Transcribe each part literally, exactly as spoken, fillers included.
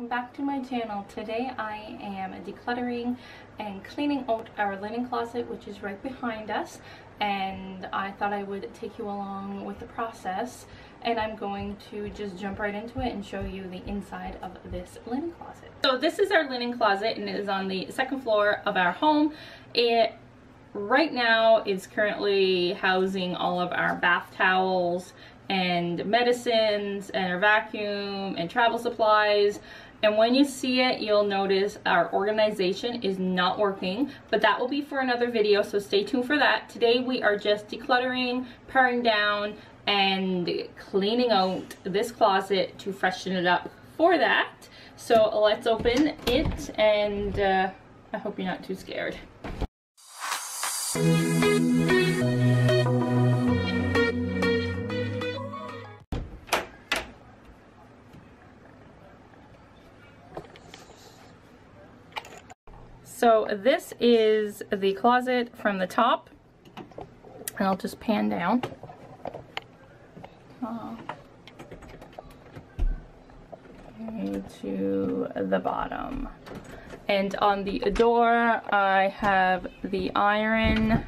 welcome back to my channel. Today I am decluttering and cleaning out our linen closet, which is right behind us, and I thought I would take you along with the process, and I'm going to just jump right into it and show you the inside of this linen closet. So this is our linen closet, and it is on the second floor of our home. It right now is currently housing all of our bath towels and medicines and our vacuum and travel supplies. And when you see it, you'll notice our organization is not working, but that will be for another video, so stay tuned for that. Today we are just decluttering, paring down, and cleaning out this closet to freshen it up for that. So let's open it, and uh, I hope you're not too scared. So this is the closet from the top, and I'll just pan down. Oh. Okay, to the bottom. And on the door, I have the iron,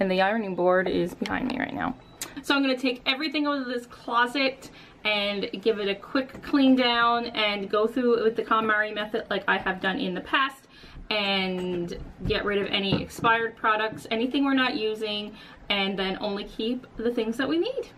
and the ironing board is behind me right now. So I'm going to take everything out of this closet and give it a quick clean down and go through it with the KonMari method like I have done in the past, and get rid of any expired products, anything we're not using, and then only keep the things that we need.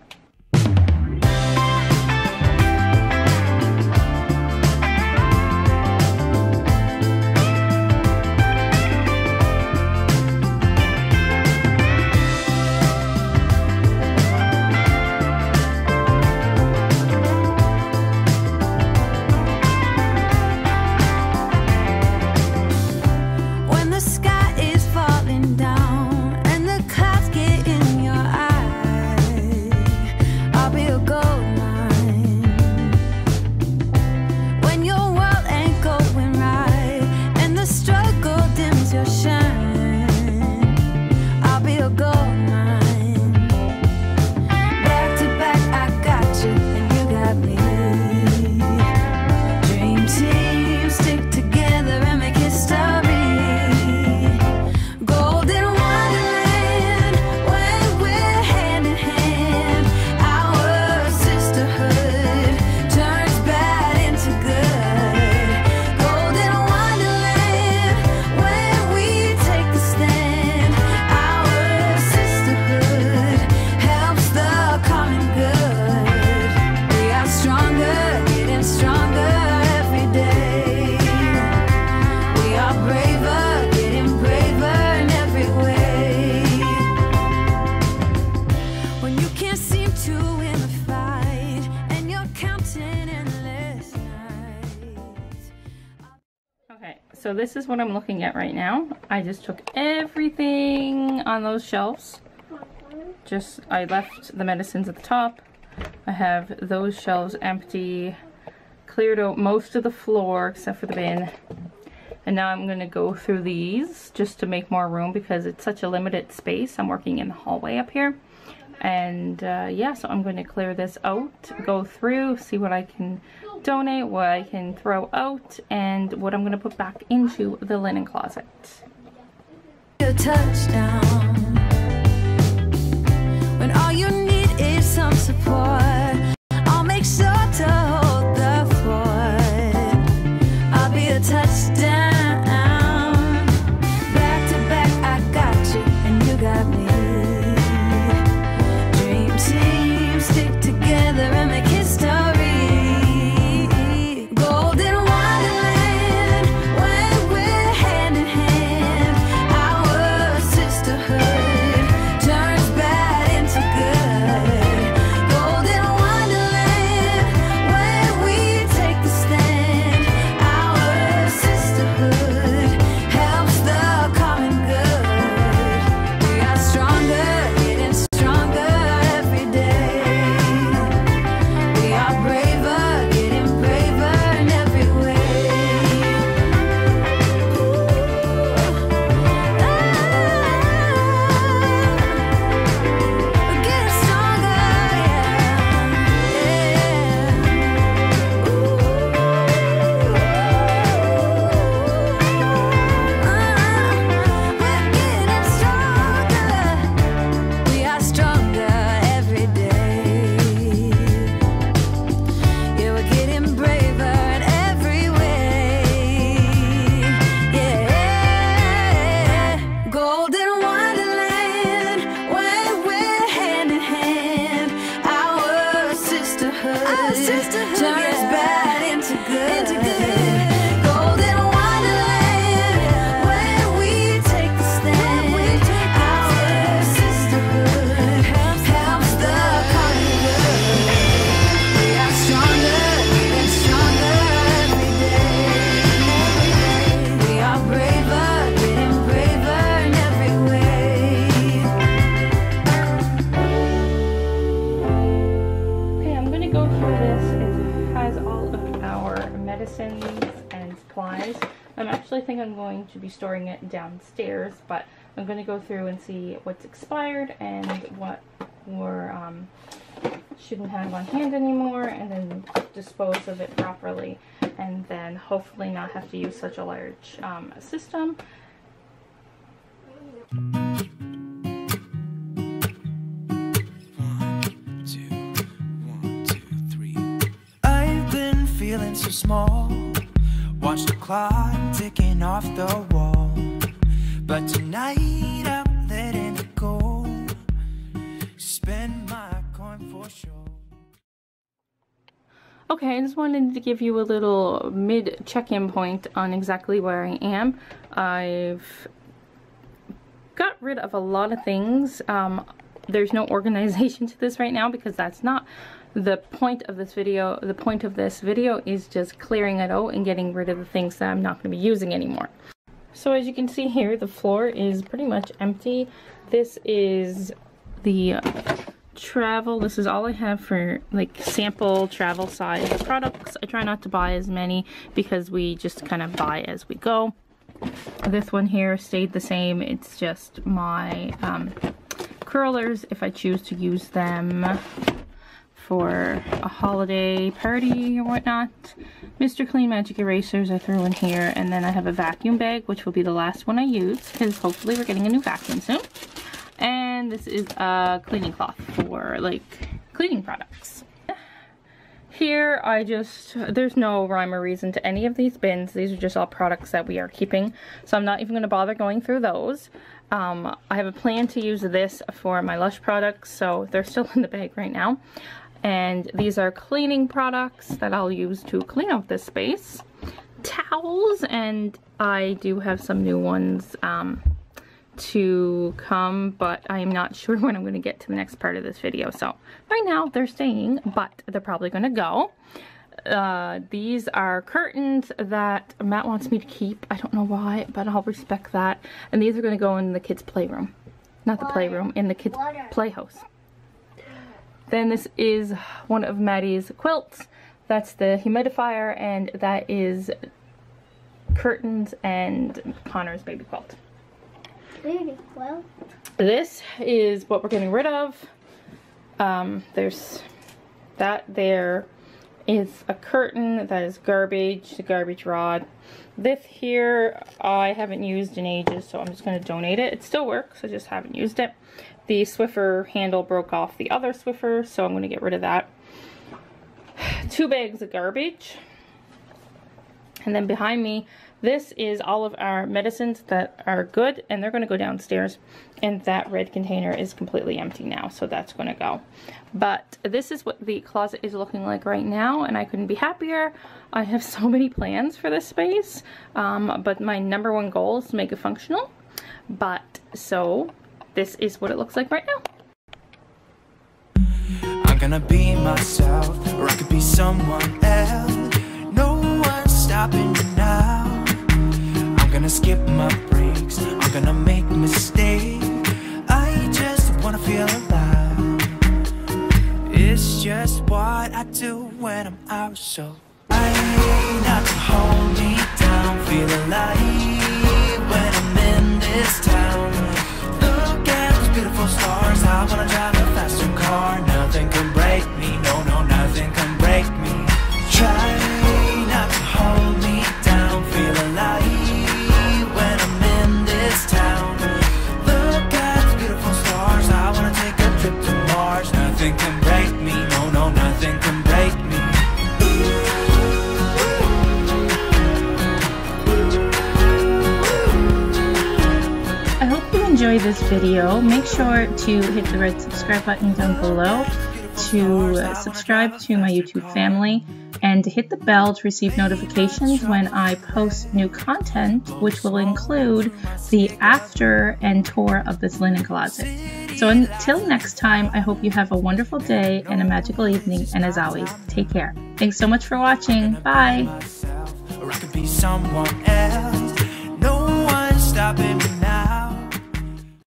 So this is what I'm looking at right now. I just took everything on those shelves. Just, I left the medicines at the top. I have those shelves empty, cleared out most of the floor except for the bin. And now I'm gonna go through these just to make more room because it's such a limited space. I'm working in the hallway up here. And uh, yeah, so I'm gonna clear this out, go through, see what I can donate, what I can throw out, and what I'm gonna put back into the linen closet. A touchdown. When all you need is some support, I'll make sure to hold the fort. I'll be a touchdown. Back to back, I got you, and you got me. Golden medicines and supplies. I'm actually think I'm going to be storing it downstairs, but I'm going to go through and see what's expired and what we're um, shouldn't have on hand anymore, and then dispose of it properly, and then hopefully not have to use such a large um, system. One, two, one, two, three. I've been feeling so small. Watch the clock ticking off the wall. But tonight I'm letting it go. Spend my coin for sure. Okay, I just wanted to give you a little mid check-in point on exactly where I am. I've got rid of a lot of things. Um, there's no organization to this right now because that's not the point of this video. The point of this video is just clearing it out and getting rid of the things that I'm not going to be using anymore. So as you can see here, the floor is pretty much empty. This is the travel. This is all I have for like sample travel size products. I try not to buy as many because we just kind of buy as we go. This one here stayed the same. It's just my um, curlers if I choose to use them for a holiday party or whatnot. Mister Clean Magic Erasers I threw in here, and then I have a vacuum bag, which will be the last one I use because hopefully we're getting a new vacuum soon. And this is a cleaning cloth for like cleaning products. Here I just, there's no rhyme or reason to any of these bins. These are just all products that we are keeping, so I'm not even going to bother going through those. Um, I have a plan to use this for my Lush products, so they're still in the bag right now. And these are cleaning products that I'll use to clean out this space. Towels, and I do have some new ones um, to come, but I am not sure when I'm going to get to the next part of this video. So right now they're staying, but they're probably going to go. Uh, these are curtains that Matt wants me to keep. I don't know why, but I'll respect that. And these are going to go in the kids' playroom. Not the playroom, in the kids' playhouse. Then this is one of Maddie's quilts. That's the humidifier, and that is curtains and Connor's baby quilt. Baby quilt? This is what we're getting rid of. Um, there's that there. Is a curtain that is garbage, the garbage rod. This here I haven't used in ages, so I'm just going to donate it. It still works, I just haven't used it. The Swiffer handle broke off the other Swiffer, so I'm going to get rid of that. Two bags of garbage. And then behind me, this is all of our medicines that are good, and they're going to go downstairs. And that red container is completely empty now, so that's going to go. But this is what the closet is looking like right now, and I couldn't be happier. I have so many plans for this space, um, but my number one goal is to make it functional. But, so, this is what it looks like right now. I'm gonna be myself, or I could be someone else. No one's stopping you now. I'm gonna skip my breaks, I'm gonna make mistakes. I just wanna feel alive. It's just what I do when I'm out, so I need not to hold me down. Feel alive when I'm in this town. Look at those beautiful stars. I wanna drive a faster car. Nothing can break me, no, no, nothing can break me. Try not to hold me down. Feel alive. Nothing can break me, no, no, nothing can break me. I hope you enjoyed this video. Make sure to hit the red subscribe button down below to subscribe to my YouTube family, and to hit the bell to receive notifications when I post new content, which will include the after and tour of this linen closet. So until next time, I hope you have a wonderful day and a magical evening. And as always, take care. Thanks so much for watching. Bye.